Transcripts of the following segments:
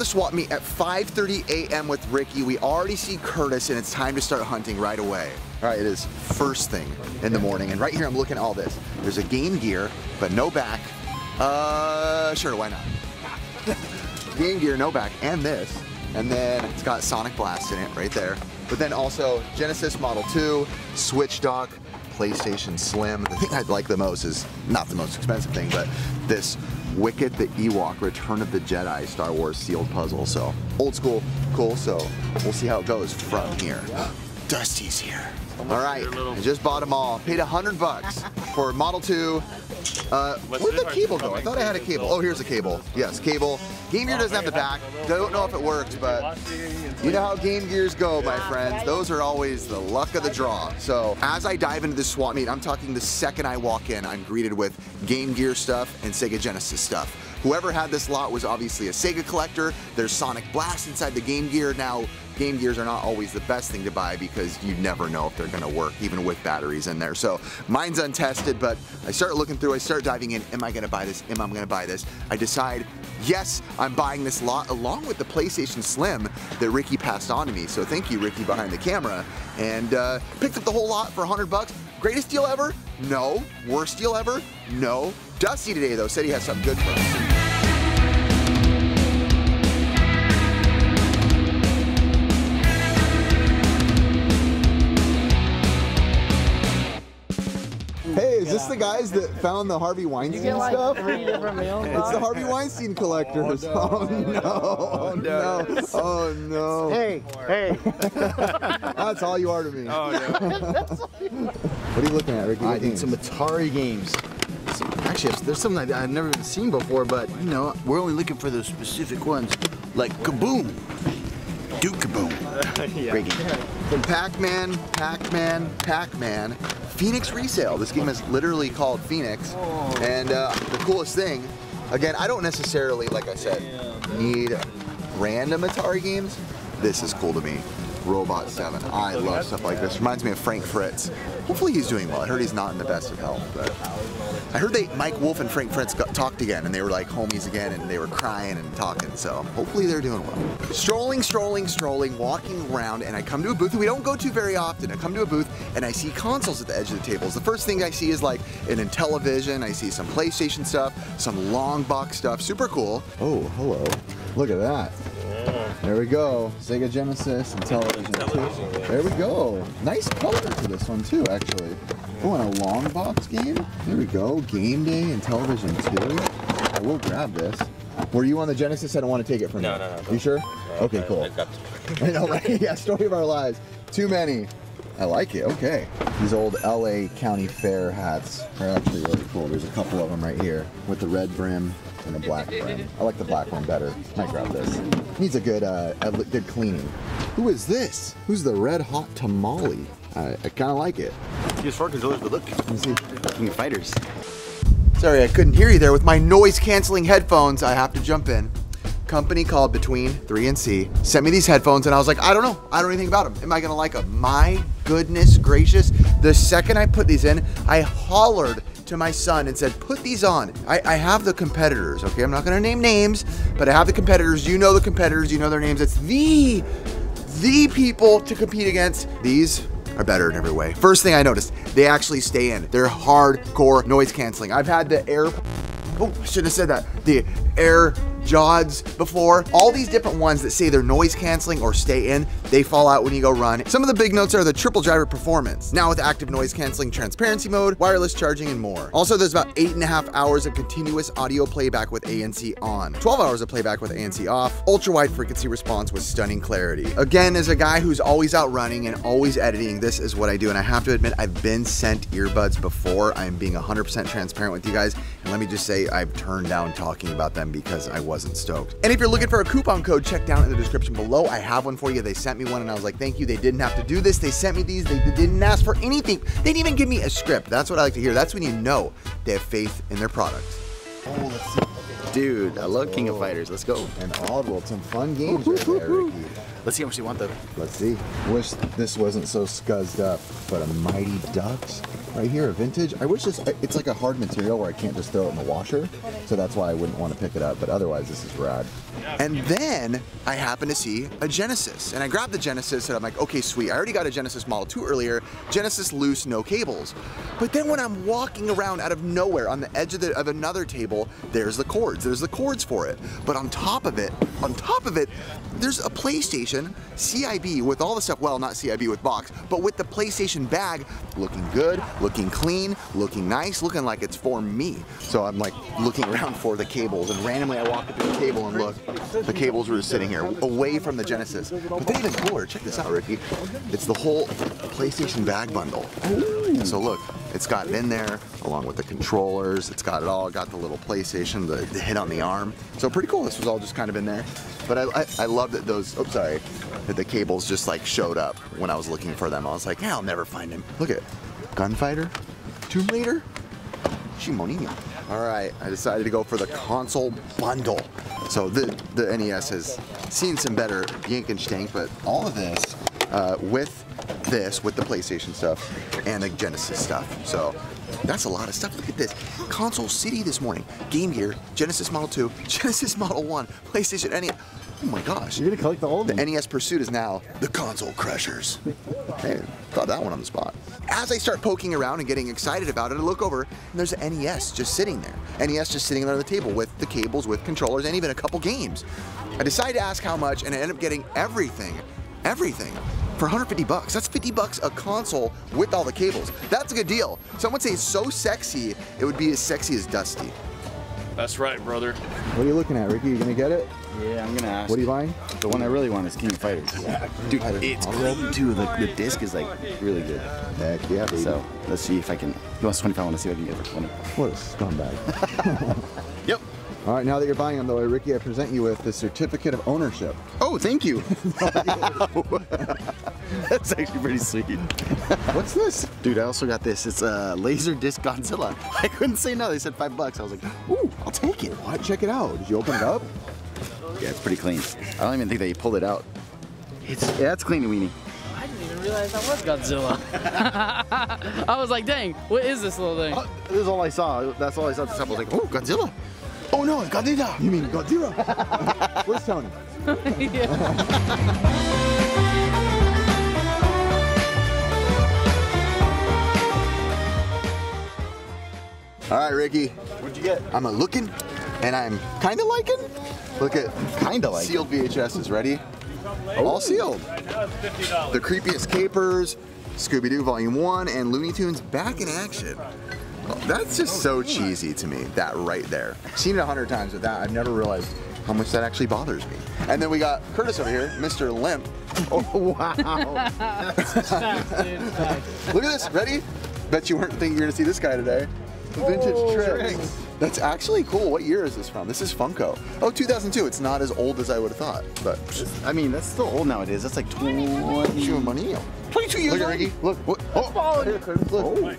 the swap meet at 5:30 a.m. with Ricky. We already see Curtis, and it's time to start hunting right away. All right, it is first thing in the morning, and right here I'm looking at all this. There's a Game Gear, but no back. Sure, why not? Game Gear, no back, and this. And then it's got Sonic Blast in it right there. But then also Genesis Model 2, Switch Dock, PlayStation Slim. The thing I'd like the most is not the most expensive thing, but this Wicket the Ewok Return of the Jedi Star Wars sealed puzzle. So old school, cool. So we'll see how it goes from here. Dusty's here. All right, I just bought them all. Paid $100 for Model 2. Where'd the cable go? I thought I had a cable. Oh, here's a cable. Yes, cable. Game Gear doesn't have the back. Don't know if it works, but you know how Game Gears go, my friends. Those are always the luck of the draw. So as I dive into this swap meet, I'm talking the second I walk in, I'm greeted with Game Gear stuff and Sega Genesis stuff. Whoever had this lot was obviously a Sega collector. There's Sonic Blast inside the Game Gear. Now, Game Gears are not always the best thing to buy because you never know if they're gonna work, even with batteries in there. So mine's untested, but I start looking through, I start diving in. Am I gonna buy this? Am I gonna buy this? I decide, yes, I'm buying this lot along with the PlayStation Slim that Ricky passed on to me. So thank you, Ricky, behind the camera. And picked up the whole lot for $100. Greatest deal ever? No. Worst deal ever? No. Dusty today, though, said he has something good for us. Is this the guys that found the Harvey Weinstein stuff? Three different meals. It's the Harvey Weinstein collectors. Oh no! Oh no! Oh no! Hey! Hey! That's all you are to me. Oh no! What are you looking at, Ricky? I think some Atari games. Actually, there's something I've never even seen before, but you know, we're only looking for those specific ones, like Kaboom, Duke Kaboom, yeah. Great game. From Pac Man, Pac Man, Pac Man. Phoenix resale. This game is literally called Phoenix, and the coolest thing, again, I don't necessarily, like I said, need random Atari games. This is cool to me. Robot 7. I love stuff like this. Reminds me of Frank Fritz. Hopefully he's doing well. I heard he's not in the best of health, but I heard they, Mike Wolfe and Frank Fritz talked again, and they were like homies again, and they were crying and talking, so hopefully they're doing well. Strolling, walking around, and I come to a booth that we don't go to very often. I come to a booth, and I see consoles at the edge of the tables. The first thing I see is like an Intellivision. I see some PlayStation stuff, some long box stuff. Super cool. Oh, hello. Look at that. There we go. Sega Genesis and Television. There we go. Nice color to this one too, actually. Oh, and a long box game. There we go. Game Day and Television too. I will grab this. Were you on the Genesis? I don't want to take it from you. No. You sure? Okay, cool. I know, right? Yeah, story of our lives. Too many. I like it. Okay. These old LA County Fair hats are actually really cool. There's a couple of them right here with the red brim and the black brim. I like the black one better. Might grab this. Needs a good cleaning. Who is this? Who's the Red Hot Tamale? I kind of like it. Use four controllers, but look. Let me see. King of Fighters. Sorry, I couldn't hear you there. With my noise-canceling headphones, I have to jump in. Company called Between 3 and C sent me these headphones, and I was like, I don't know. I don't know anything about them. Am I gonna like them? My goodness gracious. The second I put these in, I hollered to my son and said, put these on. I have the competitors, okay? I'm not gonna name names, but I have the competitors. You know the competitors, you know their names. It's the people to compete against. These are better in every way. First thing I noticed, they actually stay in. They're hardcore noise canceling. I've had the air, oh, I shouldn't have said that. The air Jods before. All these different ones that say they're noise canceling or stay in, they fall out when you go run. Some of the big notes are the triple driver performance. Now with active noise canceling, transparency mode, wireless charging, and more. Also, there's about 8.5 hours of continuous audio playback with ANC on, 12 hours of playback with ANC off, ultra wide frequency response with stunning clarity. Again, as a guy who's always out running and always editing, this is what I do. And I have to admit, I've been sent earbuds before. I'm being 100% transparent with you guys. And let me just say, I've turned down talking about them because I wasn't stoked. And if you're looking for a coupon code, check down in the description below. I have one for you. They sent me one and I was like, thank you. They didn't have to do this. They sent me these. They didn't ask for anything. They didn't even give me a script. That's what I like to hear. That's when you know they have faith in their product. Oh, let's see. Dude, I love King of Fighters. Let's go. And Oddworld, some fun games right there, Ricky. Let's see how much you want though. Let's see. Wish this wasn't so scuzzed up, but a Mighty Ducks Right here, a vintage. I wish this, it's like a hard material where I can't just throw it in the washer, so that's why I wouldn't want to pick it up, but otherwise this is rad. And then I happen to see a Genesis, and I grabbed the Genesis and I'm like, okay, sweet, I already got a Genesis Model 2 earlier, Genesis loose, no cables. But then when I'm walking around out of nowhere on the edge of another table, there's the cords for it. But on top of it, there's a PlayStation CIB with all the stuff, well, not CIB with box, but with the PlayStation bag, looking good, looking clean, looking nice, looking like it's for me. So I'm like looking around for the cables, and randomly I walk up to the table and look, the cables were just sitting here, away from the Genesis. But then even cooler, check this out, Ricky. It's the whole PlayStation bag bundle. So look, it's got it in there, along with the controllers, it's got it all, got the little PlayStation, the hit on the arm. So pretty cool, this was all just kind of in there. But I love that those, oops, sorry, that the cables just like showed up when I was looking for them. I was like, yeah, I'll never find him. Look at it, Gunfighter, Tomb Raider, Shimonia. All right, I decided to go for the console bundle. So the NES has seen some better yank and stank, but all of this with the PlayStation stuff and the Genesis stuff. So that's a lot of stuff. Look at this. Console City this morning. Game Gear, Genesis Model 2, Genesis Model 1, PlayStation NES. Oh my gosh. You're gonna collect all of them. The NES Pursuit is now the Console Crushers. Hey, thought that one on the spot. As I start poking around and getting excited about it, I look over and there's an NES just sitting there. NES just sitting there on the table with the cables, with controllers, and even a couple games. I decide to ask how much, and I end up getting everything for 150 bucks. That's 50 bucks a console with all the cables. That's a good deal. Some would say it's so sexy, it would be as sexy as Dusty. That's right, brother. What are you looking at, Ricky? You gonna get it? Yeah, I'm gonna ask. What are you buying? The one I really want is King of Fighters. Yeah. Dude, it's clean too. The disc is like really good. Heck yeah, baby. So let's see if I can. He wants 25. I want to see if I can get it for 20. What a scumbag. Yep. All right, now that you're buying them, though, Ricky, I present you with the certificate of ownership. Oh, thank you. That's actually pretty sweet. What's this? Dude, I also got this. It's a laser disc Godzilla. I couldn't say no. They said $5. I was like, ooh, I'll take it. Why? Check it out. Did you open it up? Yeah, it's pretty clean. I don't even think they pulled it out. Yeah, it's clean, weenie. I didn't even realize that was Godzilla. I was like, dang, what is this little thing? Oh, this is all I saw. That's all I saw at the shop. I was like, oh, Godzilla. Oh no, it's Godzilla! You mean Godzilla? Where's Tony? All right, Ricky. What'd you get? I'm a looking, and I'm kind of liking. Look at kind of like sealed VHSs. Ready? Oh. All sealed. The Creepiest Capers, Scooby-Doo Volume 1, and Looney Tunes back in action. That's just so cheesy to me, that right there. I've seen it 100 times with that. I've never realized how much that actually bothers me. And then we got Curtis over here, Mr. Limp. Oh, wow. That's facts, dude. Facts. Look at this, ready? Bet you weren't thinking you're gonna see this guy today. The vintage tricks. That's actually cool. What year is this from? This is Funko. Oh, 2002. It's not as old as I would have thought, but I mean, that's still old nowadays. That's like 22 years old. Look at Ricky. Look. What? Oh, here, Curtis. Look. Oh.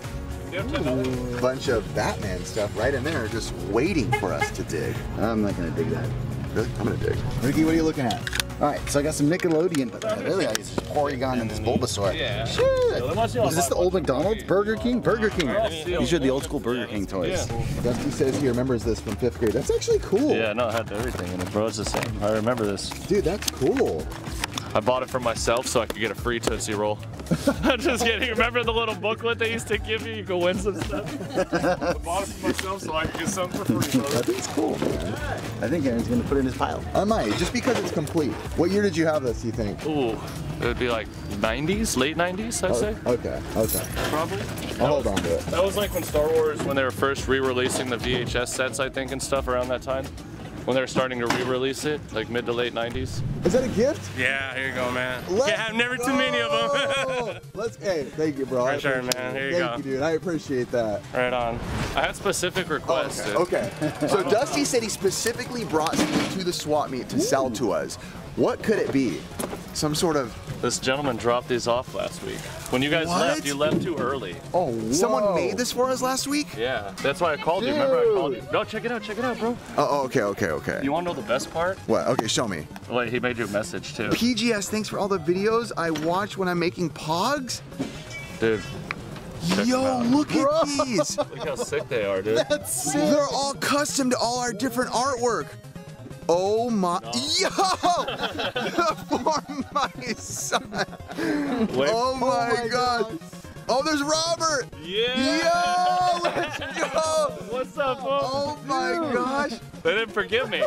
Ooh. Bunch of Batman stuff right in there, just waiting for us to dig. I'm not gonna dig that. Really? I'm gonna dig. Ricky, what are you looking at? All right, so I got some Nickelodeon, but really I used Porygon and this Bulbasaur. Yeah. Shit. Is this the old McDonald's? Burger King? Burger King. These are the old school Burger King toys. Yeah. Dusty says he remembers this from 5th grade. That's actually cool. Yeah, no, it had everything in it, bro. It's the same. I remember this. Dude, that's cool. I bought it for myself so I could get a free Tootsie Roll. I'm just kidding. Remember the little booklet they used to give you? You could win some stuff. I bought it for myself so I could get something for free. That thing's cool, man. I think Aaron's going to put it in his pile. I might, just because it's complete. What year did you have this, you think? Ooh, it would be like 90s, late 90s, I'd say. Okay, okay. Probably. I'll hold on to it. That was like when Star Wars, when they were first re-releasing the VHS sets, I think, and stuff around that time. When they're starting to re-release it, like mid to late 90s. Is that a gift? Yeah, here you go, man. Can't have never too many of them. Hey, thank you, bro. For sure, man. Here you go. Thank you, dude. I appreciate that. Right on. I had specific requests. Oh, okay. Okay. So Dusty said he specifically brought something to the swap meet to sell to us. What could it be? Some sort of... This gentleman dropped these off last week. When you guys left, you left too early. Oh, whoa. Someone made this for us last week? Yeah, that's why I called you. Remember I called you? No, check it out, bro. Oh, okay, okay, okay. You want to know the best part? What? Okay, show me. Wait, he made you a message, too. PGS, thanks for all the videos I watch when I'm making pogs. Dude, Yo, look at these. Look how sick they are, dude. That's sick. They're all custom to all our different artwork. Oh my, no. For my son. Wait. Oh my god. Oh, there's Robert. Yeah. Yo, let's go. What's up, folks? Oh my gosh. They didn't forgive me.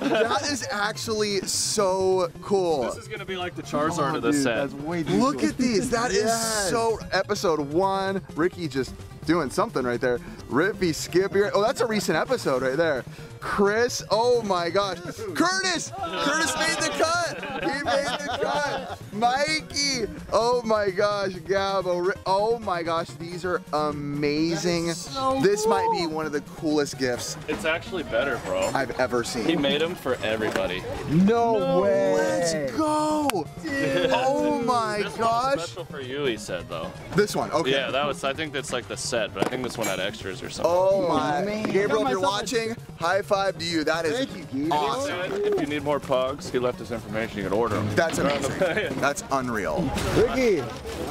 That is actually so cool. This is going to be like the Charizard of this set. That's way too cool. At these. That is so episode 1. Ricky just doing something right there. Rippy, Skippy. Oh, that's a recent episode right there. Chris, oh my gosh. Curtis! Curtis made the cut! He made the cut! Mikey! Oh my gosh, Gabo. Oh my gosh, these are amazing. So this cool. Might be one of the coolest gifts. It's actually better, bro. I've ever seen. He made them for everybody. No way! Let's go! Dude. Oh my gosh. This special for you, he said, though. This one, okay. Yeah, that was, I think that's like the set, but I think this one had extras or something. Oh my. Man. Gabriel, if you're watching, high five to you. That is awesome. If you need more pugs, he left us information. You can order them. That's amazing. That's unreal. Ricky,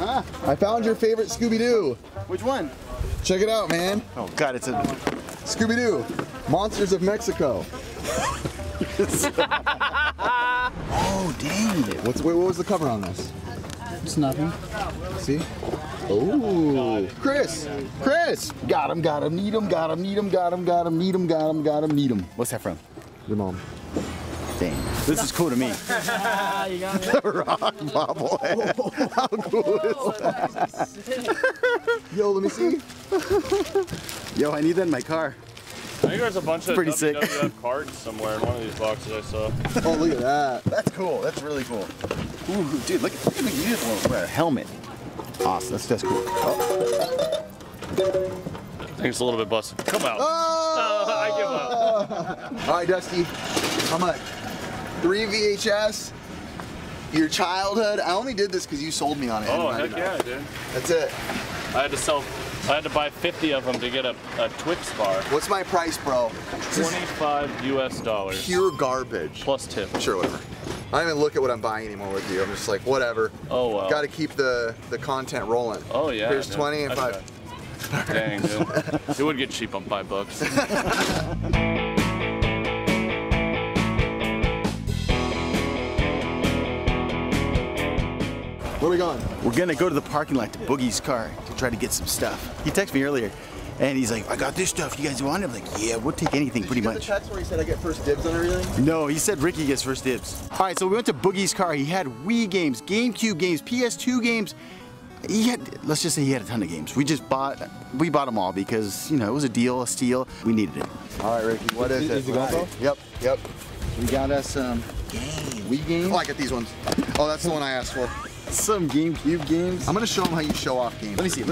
I found your favorite Scooby-Doo. Which one? Check it out, man. Oh God, it's a Scooby-Doo. Monsters of Mexico. Oh dang it! What was the cover on this? It's nothing. See? Oh, Chris! Got him, need him. What's that from? Your mom. Dang. This is cool to me. You got it. The rock bobblehead. How cool is that? Yo, let me see. Yo, I need that in my car. I think there's a bunch of WWF cards somewhere in one of these boxes I saw. Oh, look at that. That's cool. That's really cool. Ooh, dude, look at me. You just wear a helmet. Awesome, that's cool. Oh. I think it's a little bit busted. Come out. Oh! I give up. All right, Dusty, how much? 3 VHS, your childhood. I only did this because you sold me on it. Oh, heck yeah, dude. That's it. I had to buy 50 of them to get a Twix bar. What's my price, bro? $25 US. Pure garbage. Plus tip. Sure, whatever. I don't even look at what I'm buying anymore with you. I'm just like, whatever. Oh, well. Got to keep the content rolling. Oh, yeah. Here's 20 and 5. Okay. Dang, dude. It would get cheap on $5. Where are we going? We're going to go to the parking lot to Boogie's car to try to get some stuff. He texted me earlier. And he's like, I got this stuff, you guys want it? I'm like, yeah, we'll take anything pretty much. Did you get the text where he said I get first dibs on everything? No, he said Ricky gets first dibs. All right, so we went to Boogie's car. He had Wii games, GameCube games, PS2 games. He had, let's just say he had a ton of games. We bought them all because, you know, it was a deal, a steal. We needed it. All right, Ricky, what is it? Is it Gonzo? Yep. We got us some Wii games. Oh, I got these ones. Oh, that's the one I asked for. Some GameCube games. I'm gonna show them how you show off games. Let me see.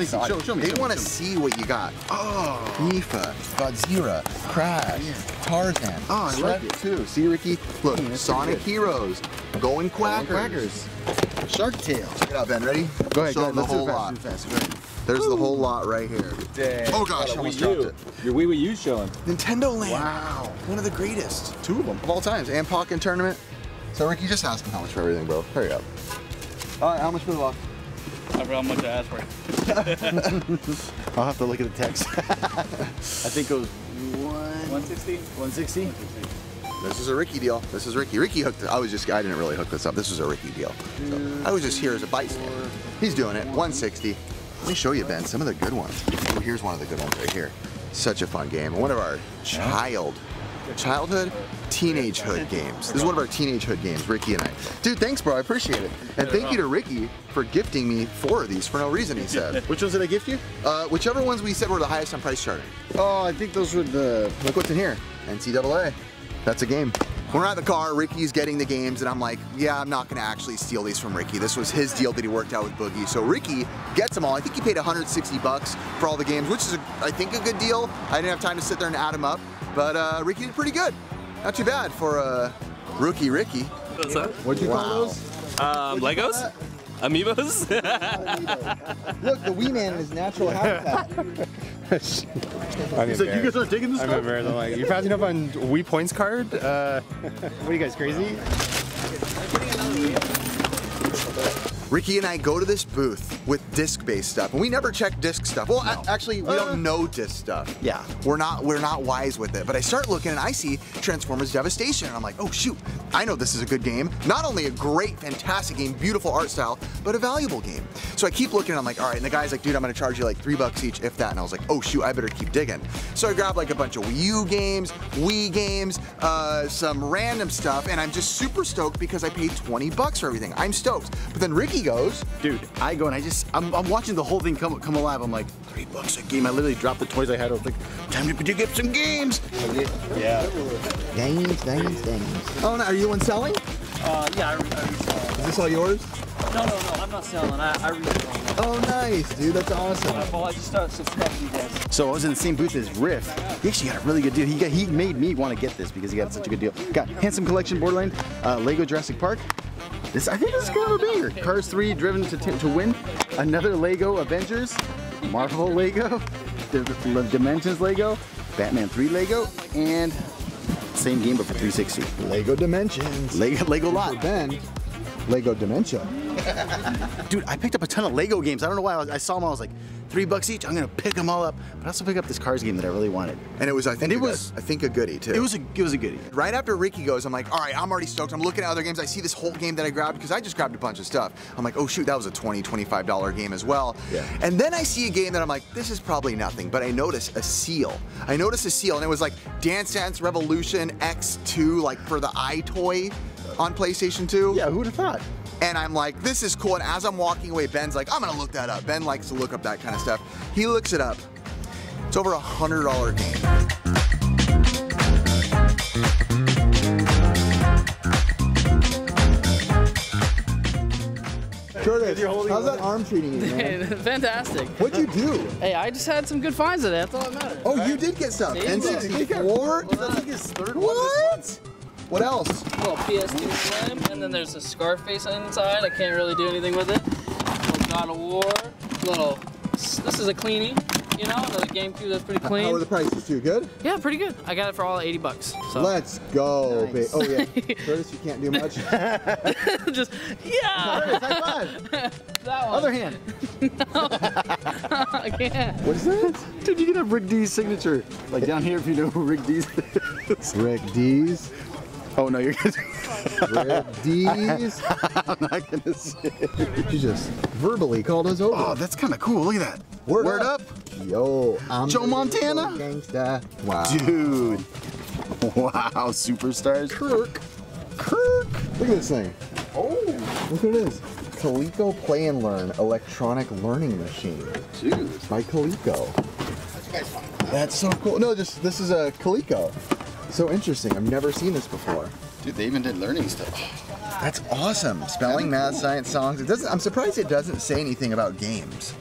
Show me. They want to see what you got. Oh, Mifa, Godzilla, Crash, Tarzan. Oh, I like it too. See, Ricky, look, Sonic Heroes, Going Quackers, Shark Tale. Check it out, Ben. Ready? Go ahead. Show them the whole lot. There's the whole lot right here. Dang. Oh gosh, I almost dropped it. Your Wii U showing. Nintendo Land. Wow. One of the greatest. 2 of them of all times. And Pokken Tournament. So Ricky, just ask him how much for everything, bro. Hurry up. All right, how much for the lock? I forgot how much I asked for. I'll have to look at the text. I think it was 160. This is a Ricky deal. This is Ricky. Ricky hooked it. I didn't really hook this up. This is a Ricky deal. So I was just here as a bystander. He's doing it. 160. Let me show you, Ben, some of the good ones. Oh, here's one of the good ones right here. Such a fun game. One of our childhood, teenagehood games. This is one of our teenagehood games, Ricky and I. Dude, thanks, bro. I appreciate it. And thank you to Ricky for gifting me 4 of these for no reason, he said. Which ones did I gift you? Whichever ones we said were the highest on price charting. Oh, I think those were the... Look what's in here. NCAA. That's a game. We're out of the car, Ricky's getting the games, and I'm like, yeah, I'm not gonna actually steal these from Ricky. This was his deal that he worked out with Boogie. So Ricky gets them all. I think he paid 160 bucks for all the games, which is, I think, a good deal. I didn't have time to sit there and add them up. But Ricky did pretty good. Not too bad for rookie Ricky. What's up? What'd you call those? Legos? Amiibos? Look, the Wii Man in his natural habitat. He's like, you guys aren't digging this stuff? I'm embarrassed. I'm like, you're passing up on Wii Points card? What are you guys, crazy? Ricky and I go to this booth with disc-based stuff, and we never check disc stuff. Well, actually, we don't know disc stuff. Yeah. We're not wise with it. But I start looking, and I see Transformers Devastation, and I'm like, oh, shoot. I know this is a good game. Not only a great, fantastic game, beautiful art style, but a valuable game. So I keep looking, and I'm like, all right. And the guy's like, dude, I'm going to charge you like $3 each, if that. And I was like, oh, shoot, I better keep digging. So I grabbed like a bunch of Wii U games, Wii games, some random stuff, and I'm just super stoked because I paid $20 for everything. I'm stoked. But then Ricky goes, dude, I go and I just, I'm watching the whole thing come alive. I'm like, $3 a game. I literally dropped the toys I had. I was like, time to pick up some games. Yeah. Games. Oh, no, are you the one selling? Yeah, I resell. Is this all yours? No, I'm not selling. I resell. Oh, nice, dude. That's awesome. Well, I just started subscribing to you guys. So I was in the same booth as Riff. He actually got a really good deal. He made me want to get this because he got such a good deal. Got Handsome Collection, Borderland, LEGO Jurassic Park. This, I think this is kind of a banger. Cars 3, Driven to Win. Another LEGO Avengers. Marvel LEGO. Dimensions LEGO. Batman 3 LEGO. And same game but for 360. LEGO Dimensions. LEGO Lot. Ben. LEGO Dementia. Dude, I picked up a ton of LEGO games. I don't know why. I saw them all. I was like, $3 each. I'm gonna pick them all up. But I also picked up this Cars game that I really wanted. And it was, I think a goodie too. It was a goodie. Right after Ricky goes, I'm like, all right, I'm already stoked. I'm looking at other games. I see this whole game that I grabbed because I just grabbed a bunch of stuff. I'm like, oh shoot, that was a $20, $25 game as well. Yeah. And then I see a game that I'm like, this is probably nothing. But I notice a seal. I notice a seal, and it was like Dance Dance Revolution X2, like for the iToy on PlayStation 2. Yeah, who would have thought? And I'm like, this is cool. And as I'm walking away, Ben's like, I'm gonna look that up. Ben likes to look up that kind of stuff. He looks it up. It's over $100 game. Curtis, how's that arm treating you, man? Fantastic. What'd you do? Hey, I just had some good finds today. That's all that matters. Oh, right? You did get stuff. N64? That's like his third one. What? What else? Well, PS2 Slim, and then there's a Scarface inside. I can't really do anything with it. Little God of War. Little. This is a cleanie, you know. Another GameCube that's pretty clean. How are the prices too? Good? Yeah, pretty good. I got it for all $80. So. Let's go, nice. Oh yeah. Curtis, you can't do much. Just yeah. Curtis, high five. That one. Other hand. No. I can't. What is that? Dude, you can have Rick D's signature, like down here if you know who Rick D's is. Rick D's. Oh no, you're gonna Rick D's. I'm not gonna say it. You just verbally called us over. Oh, that's kind of cool. Look at that. Word up. Yo, I'm Joe Montana. Gangsta. Wow. Dude. Wow, superstars. Kirk. Look at this thing. Oh. Look what it is. Coleco Play and Learn electronic learning machine. Jeez. By Coleco. That's so cool. No, just this is a Coleco. So interesting. I've never seen this before. Dude, they even did learning stuff. That's awesome. Spelling, math, science, songs. It doesn't. I'm surprised it doesn't say anything about games.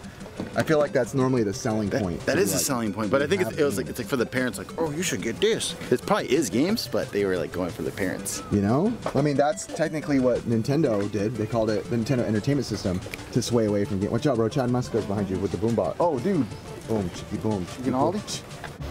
I feel like that's normally the selling point. That is like, a selling point, but I think it's like for the parents, like, oh, you should get this. It probably is games, but they were like going for the parents. You know? I mean, that's technically what Nintendo did. They called it the Nintendo Entertainment System to sway away from games. Watch out, bro. Chad Musk goes behind you with the boombox. Oh, dude. Boom, chicky boom. You can all it.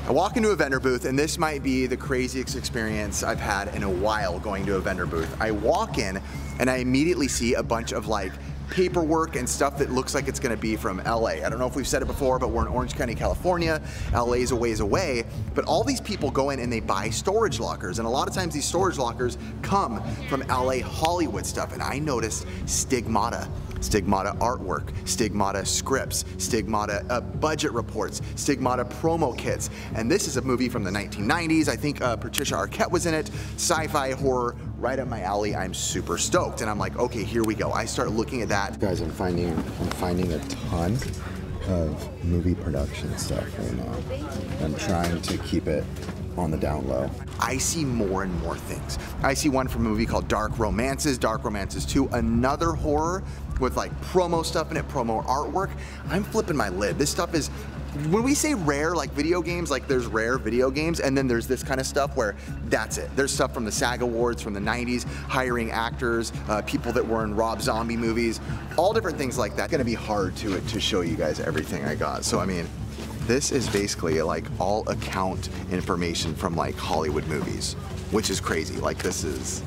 I walk into a vendor booth, and this might be the craziest experience I've had in a while going to a vendor booth. I walk in, and I immediately see a bunch of like paperwork and stuff that looks like it's gonna be from LA. I don't know if we've said it before, but we're in Orange County, California. LA's a ways away, but all these people go in and they buy storage lockers. And a lot of times these storage lockers come from LA Hollywood stuff. And I noticed Stigmata. Stigmata artwork, Stigmata scripts, Stigmata budget reports, Stigmata promo kits. And this is a movie from the 1990s. I think Patricia Arquette was in it. Sci-fi horror, right up my alley. I'm super stoked. And I'm like, okay, here we go. I start looking at that. Guys, I'm finding a ton of movie production stuff right now. I'm trying to keep it on the down low. I see more and more things. I see one from a movie called Dark Romances, Dark Romances 2, another horror with like promo stuff in it, promo artwork. I'm flipping my lid. This stuff is, when we say rare, like video games, like there's rare video games, and then there's this kind of stuff where that's it. There's stuff from the SAG Awards, from the 90s, hiring actors, people that were in Rob Zombie movies, all different things like that. It's gonna be hard to show you guys everything I got. So I mean, this is basically like all account information from like Hollywood movies, which is crazy. Like this is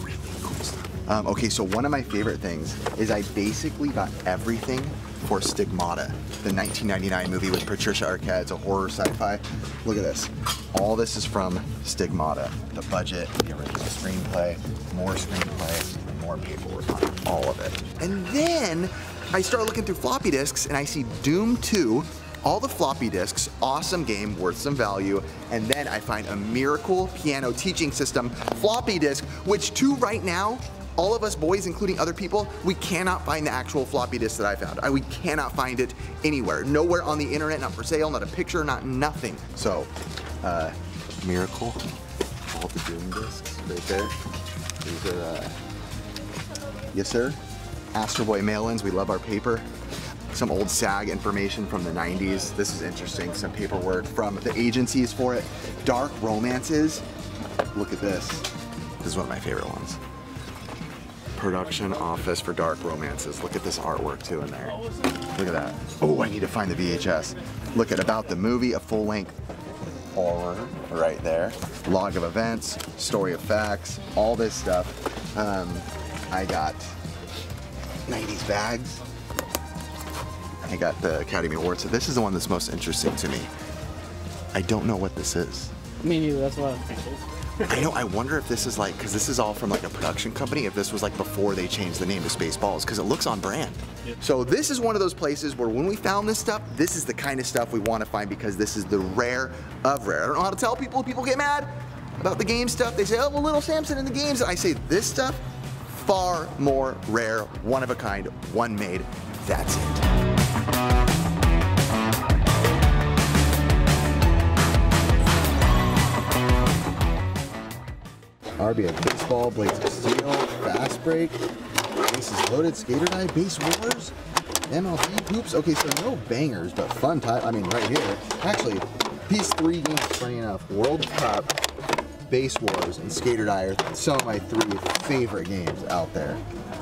really cool stuff. Okay, so one of my favorite things is I basically got everything for Stigmata, the 1999 movie with Patricia Arquette. It's a horror sci-fi. Look at this. All this is from Stigmata. The budget, the original screenplay, more screenplay, and more paperwork on all of it. And then I start looking through floppy disks and I see Doom 2, all the floppy disks, awesome game, worth some value. And then I find a Miracle Piano Teaching System floppy disk, which to right now, all of us boys, including other people, we cannot find the actual floppy disk that I found. We cannot find it anywhere. Nowhere on the internet, not for sale, not a picture, not nothing. So, Miracle, all the Doom discs right there. These are, yes sir, Astro Boy mail-ins, we love our paper. Some old SAG information from the 90s. This is interesting, some paperwork from the agencies for it. Dark Romances, look at this. This is one of my favorite ones. Production office for Dark Romances. Look at this artwork too in there. Look at that. Oh, I need to find the VHS. Look at About the Movie, a full-length horror right there. Log of events, story of facts, all this stuff. I got 90s bags. I got the Academy Award. So this is the one that's most interesting to me. I don't know what this is. Me neither, that's what I was thinking. I know, I wonder if this is like, because this is all from like a production company, if this was like before they changed the name to Spaceballs, because it looks on brand. Yep. So this is one of those places where when we found this stuff, this is the kind of stuff we want to find because this is the rare of rare. I don't know how to tell people. People get mad about the game stuff. They say, oh, well, Little Samson in the games. And I say, this stuff, far more rare, one of a kind, one made. That's it. RBF baseball, Blades of Steel, Fast Break, Bases Loaded, Skater Die, Base Wars, MLB Hoops. Okay, so no bangers, but fun type. I mean, right here. Actually, these three games, funny enough, World Cup, Base Wars, and Skater Die are some of my three favorite games out there.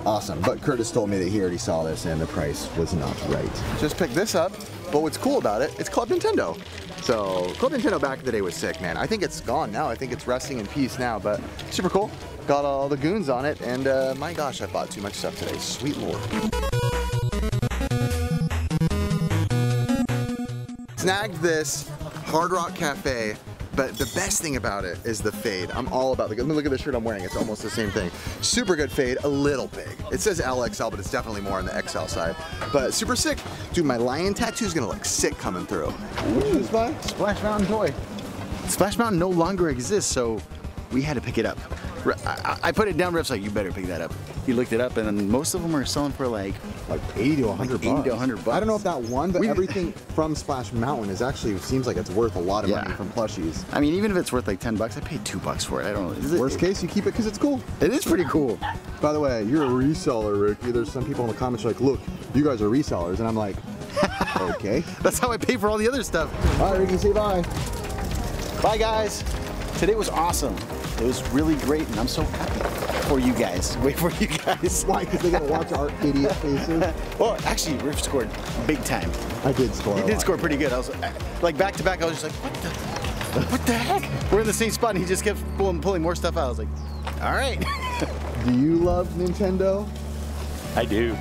Awesome. But Curtis told me that he already saw this and the price was not right. Just picked this up, but what's cool about it, it's Club Nintendo. So Club Nintendo back in the day was sick, man. I think it's gone now. I think it's resting in peace now, but super cool. Got all the goons on it, and my gosh, I bought too much stuff today. Sweet Lord. Snagged this Hard Rock Cafe, but the best thing about it is the fade. I'm all about the good. I mean, look at the shirt I'm wearing. It's almost the same thing. Super good fade, a little big. It says LXL, but it's definitely more on the XL side. But super sick. Dude, my lion tattoo's gonna look sick coming through. Ooh, Splash Mountain toy. Splash Mountain no longer exists, so we had to pick it up. I put it down, Riff's like, you better pick that up. He looked it up, and then most of them are selling for like 80 to 100 bucks. 80 to 100 bucks. I don't know if that one, but everything from Splash Mountain is actually, seems like it's worth a lot of money from plushies. I mean, even if it's worth like 10 bucks, I paid $2 for it. I don't know. Worst case, you keep it because it's cool. It is pretty cool. By the way, you're a reseller, Ricky. There's some people in the comments like, look, you guys are resellers. And I'm like, okay. That's how I pay for all the other stuff. All right, Ricky, say bye. Bye, guys. Today was awesome. It was really great, and I'm so happy for you guys. Wait for you guys. Why? Because they got to watch our idiot faces? Well, actually, Riff scored big time. I did score. He did score pretty good. I was like back to back. I was just like, what the heck? We're in the same spot, and he just kept pulling more stuff out. I was like, all right. Do you love Nintendo? I do.